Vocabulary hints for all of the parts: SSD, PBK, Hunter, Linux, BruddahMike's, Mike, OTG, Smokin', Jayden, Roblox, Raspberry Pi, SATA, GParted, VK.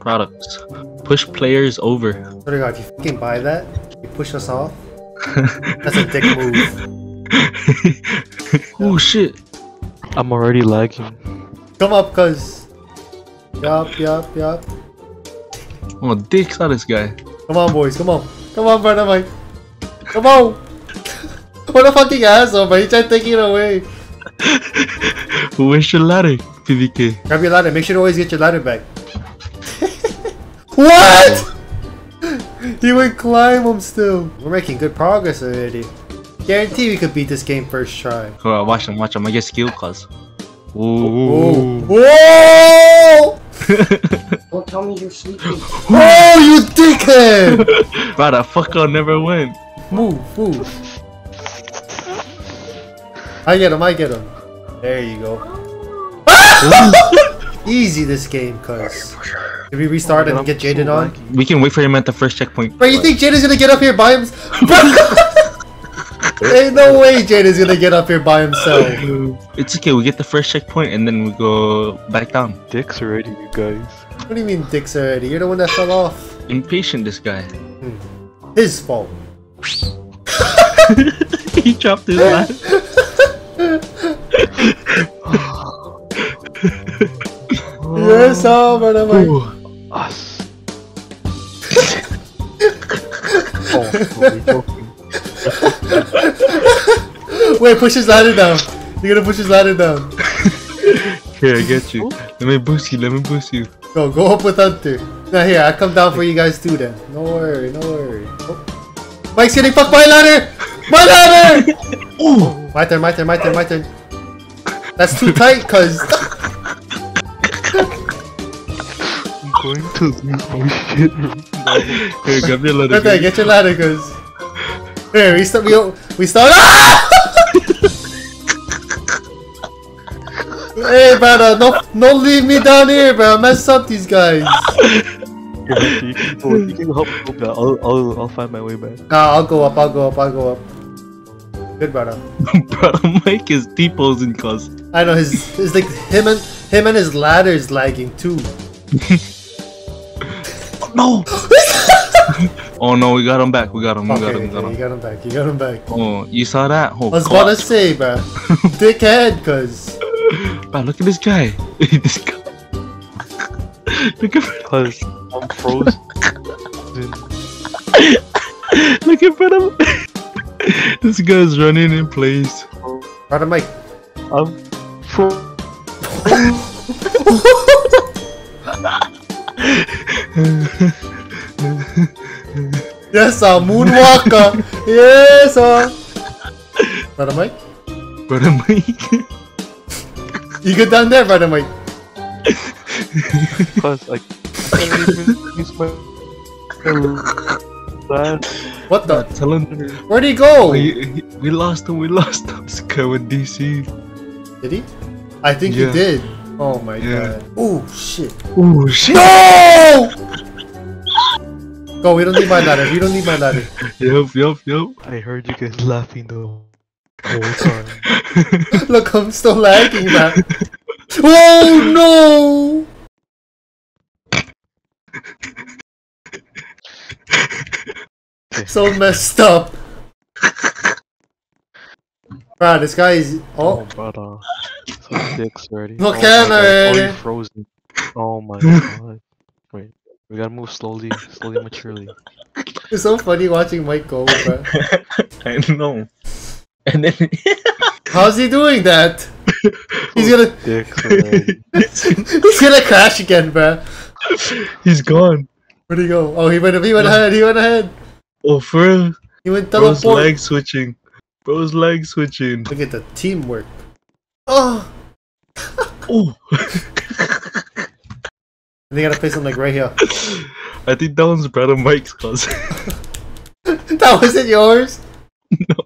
products. Push players over. Oh my god, if you fucking buy that, you push us off. That's a dick move. Oh shit. I'm already lagging. Come up, cuz. Yup, yup, yup. I'm gonna dick out this guy. Come on, boys, come on. Come on, brother Mike. Come on. What a fucking asshole, but he tried taking it away. Where's your ladder, PBK? Grab your ladder. Make sure to always get your ladder back. What? He would climb him still. We're making good progress already. Guarantee we could beat this game first try. Hold on, watch him, watch him. I get skill cuz. Whoa! Whoa! Don't tell me you're sleeping. Oh, you dickhead! Bro, that fucker never win. Move, move. I get him, I get him. There you go. Easy this game, cuz. If we restart and get Jayden on? We can wait for him at the first checkpoint. Bro, you think Jayden's gonna get up here by himself? Ain't no way Jayden's gonna get up here by himself. It's okay, we get the first checkpoint and then we go back down. Dicks already, you guys. What do you mean dicks already? You're the one that fell off. Impatient, this guy. His fault. He dropped his line. Yes, oh, brother Mike. Ooh, us. Oh, wait, push his ladder down. You're gonna push his ladder down. Here, I get you. Let me boost you. Let me boost you. No, go up with Hunter. Now here, I come down for you guys too. Then. No worry, no worry. Oh. Mike's getting fucked by ladder. My ladder. Ooh. My turn. My turn. My turn. My turn. That's too tight, cuz. Going to lose my shit. Here, grab your ladder. Okay, get your ladder, cuz. Here, we start. Ah! Hey, brother, no, leave me down here, bro. Mess up these guys. You can help me. I'll find my way back. Nah, I'll go up. Good, brother. Brother Mike is deposing, cuz. I know his like him and his ladder is lagging too. No! Oh no, we got him back. We got him. You got him back. Oh, you saw that? Oh, I was about to say, bro. Dickhead, cuz. Bro, look at this guy. This guy. Look at him. Cuz I'm frozen. Look at him. This guy's running in place. Brother Mike. I'm frozen. Yes, sir, moonwalker. Yes, sir. Brother Mike? Brother Mike? You get down there, Brother Mike. Cause, like, I can't even use my... What the? Cylinder. Where'd he go? We lost him. This guy went DC. Did he? I think he did. Oh my god. Oh shit. Oh shit. No! Go, we don't need my ladder. We don't need my ladder. Yup. I heard you guys laughing the whole time. Look, I'm still lagging, man. Oh no! So messed up. Bruh, this guy is. Oh, brother. Dicks already. Look at her! Oh, frozen. Oh my god. Wait, we gotta move slowly, maturely. It's so funny watching Mike go, bro. I know. And then. How's he doing that? He's gonna. Dicks already. He's gonna crash again, bro. He's gone. Where'd he go? Oh, he went ahead. Oh, for real? He went teleport. Bro's lag switching. Look at the teamwork. Oh. Oh. They gotta place him like right here. I think that one's Brother Mike's cause. That wasn't yours? No.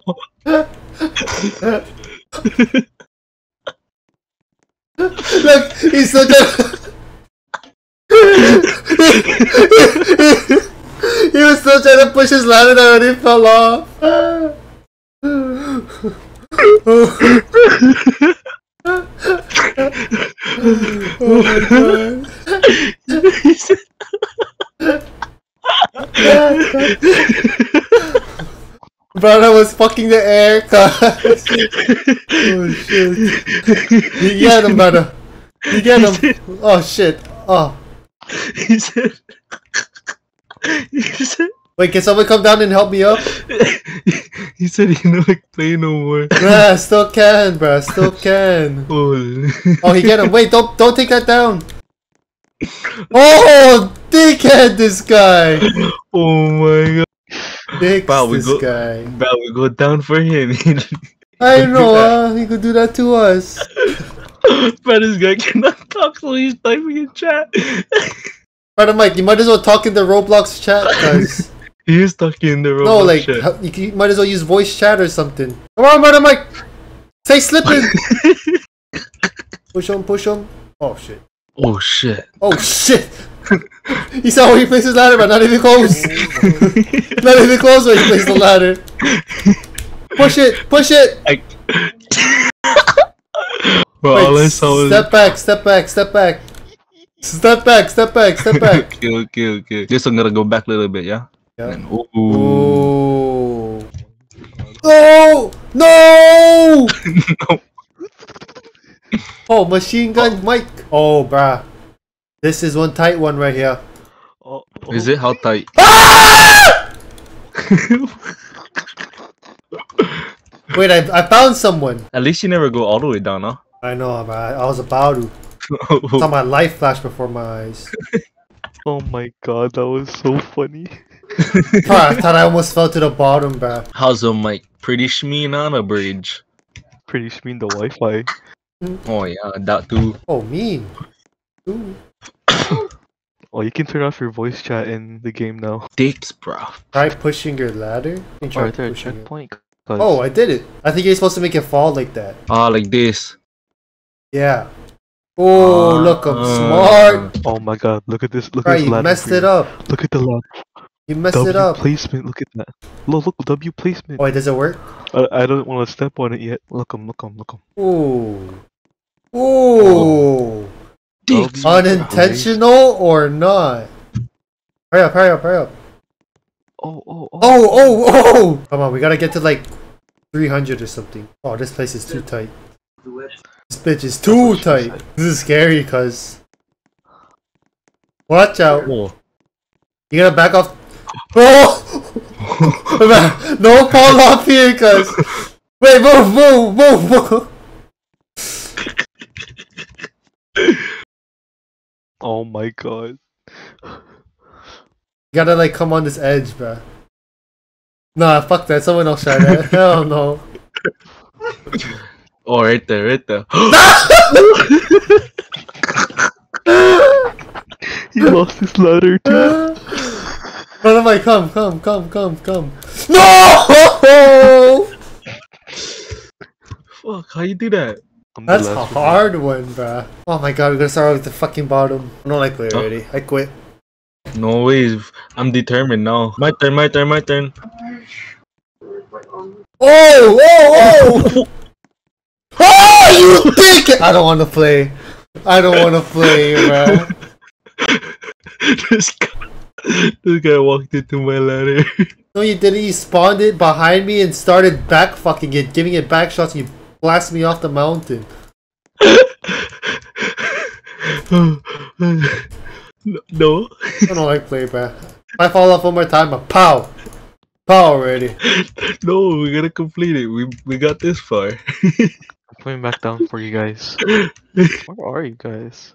Look, he's so dead. He was still trying to push his ladder and already fell off. Oh my god. Bro, I was fucking the air, cuz. Oh shit. You get him, brother. You get him. Oh shit. Oh. He said. He said. Wait, can someone come down and help me up? He said he cannot play no more. Yeah, still can, bruh. Still can. Oh, he get him. Wait, don't take that down. Oh, dickhead, this guy. Oh my god. Wow, we go down for him. I know, he could do that to us. But this guy cannot talk, so he's typing in chat. Brother Mike, you might as well talk in the Roblox chat, guys. He is talking in the Roblox chat. No, like, you might as well use voice chat or something. Come on, Brother Mike! Stay slipping! Push him, push him. Oh shit. Oh shit. Oh shit! He saw where he placed his ladder, but not even close. Not even close where he placed the ladder. Push it! Push it! Bro, wait, all I saw was... Step back, step back, step back. Step back, step back, step back. Okay, okay, okay. This one gotta go back a little bit, yeah? Yeah. And, ooh. Oh! No! No! Oh, machine gun Mike! Oh, bruh. This is one tight one right here. Oh, oh. Is it? How tight? Ah! Wait, I found someone. At least you never go all the way down, huh? I know, but I was about to. I saw my life flash before my eyes. Oh my god, that was so funny. I thought I almost fell to the bottom, bro. How's the mic? Pretty shmean on a bridge. Pretty shmean the Wi-Fi. Oh yeah, that too. Oh, mean. Ooh. Oh, you can turn off your voice chat in the game now. Dicks, bro. Try pushing your ladder. You try pushing checkpoint. Oh, I did it. I think you're supposed to make it fall like that. Ah, like this. Yeah. Oh, look, I'm smart. Oh my god, look at this. Look at this ladder. You messed it up. Look at the ladder. You messed it up. W placement, look at that. Look, W placement. Oh, wait, does it work? I don't want to step on it yet. Look him, look him, look him. Ooh. Ooh. Dicks, unintentional or not? Hurry up! Hurry up! Hurry up! Oh! Oh! Oh! Oh! Oh! Come on, we gotta get to like 300 or something. Oh, this place is too tight. This bitch is too tight. This is scary, cuz. Watch out! You gotta back off. Oh! No fall off here, cuz. Wait! Move! Move! Move! Move! Oh my god. You gotta like come on this edge, bruh. Nah, fuck that. Someone else tried that. Hell no. Oh, right there, right there. He lost his ladder too. Brother Mike, come, come, come, come, come. No! Fuck, how you do that? That's a hard one, bruh. Oh my god, we're gonna start with the fucking bottom. No, I quit already. I quit. No ways. I'm determined now. My turn, my turn, my turn. Oh! Oh! Oh! Oh! You dick! I don't wanna play. I don't wanna play, bruh. This guy walked into my ladder. No, you didn't. You spawned it behind me and started back fucking it, giving it back shots, and you blast me off the mountain. No. I don't like play, bruh. If I fall off one more time, I'm pow! Pow already. No, we gotta complete it. We got this far. I'm coming back down for you guys. Where are you guys?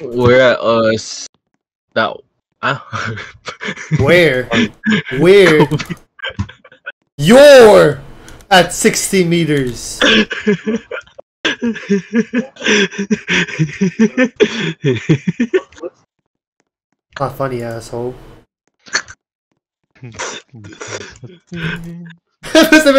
We're at us. That. Where? Where? Your. At 60 meters. Not funny, asshole. Mr.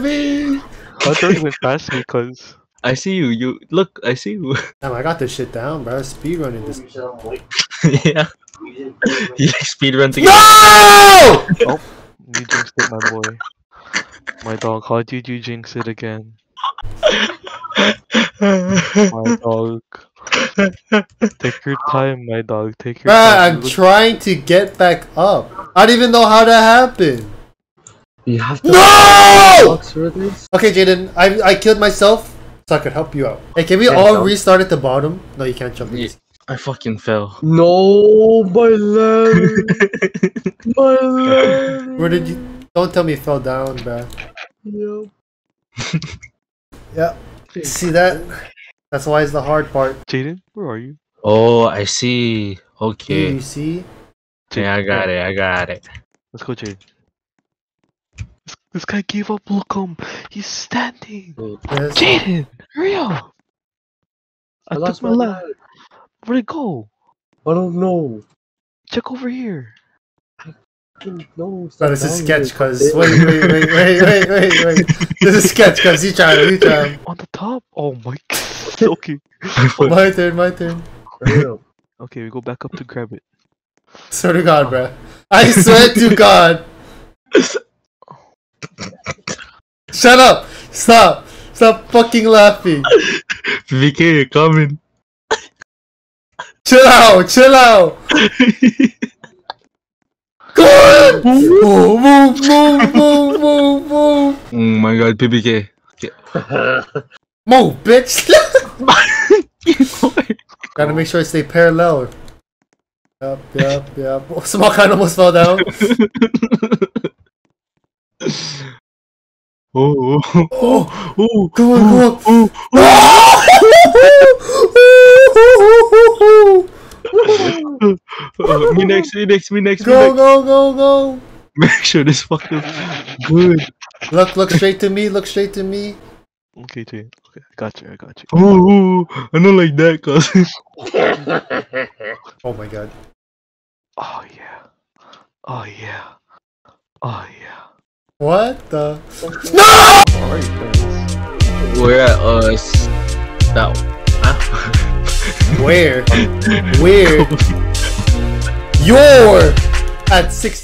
B. I thought you went past me, cause I see you. You look. I see you. Damn, I got this shit down, bro. Speedrunning this. Yeah. You like speedrun together? No! Oh, you just hit my boy. My dog, how did you jinx it again? My dog. Take your time, my dog. Take your time. I'm trying to get back up. I don't even know how that happened. You have to. No! Okay, Jayden, I killed myself, so I could help you out. Hey, can we all restart at the bottom? No, you can't jump. I fucking fell. No, my leg. My leg. Where did you? Don't tell me you fell down, bruh. Yep. Yep. See that? That's why it's the hard part. Jayden, where are you? Oh, I see. Okay. Do you see? Yeah, I got it. I got it. Let's go, Jayden. This guy gave up. Look him. He's standing. Jayden, hurry up! I lost my life. Where'd it go? I don't know. Check over here. No, this is sketch, cuz. Wait. This is sketch, cuz. You try. On the top? Oh my god. Okay. my turn. Okay, we go back up to grab it. Swear to god, bruh. I swear to god. Shut up! Stop! Stop fucking laughing. VK, you're coming. Chill out! God! Move! Oh my god, PBK. Yeah. Move, bitch! Gotta make sure I stay parallel. Yup. Oh, Smokin' almost fell down. Oh! Go! Me next. Go! Make sure this fucking good. Look straight to me. Okay, Jayden. Okay, I got you. Oh, I don't like that, cause. Oh my god. Oh yeah. What the? No! Alright, guys. We're at us. That one. Where? You're at 16.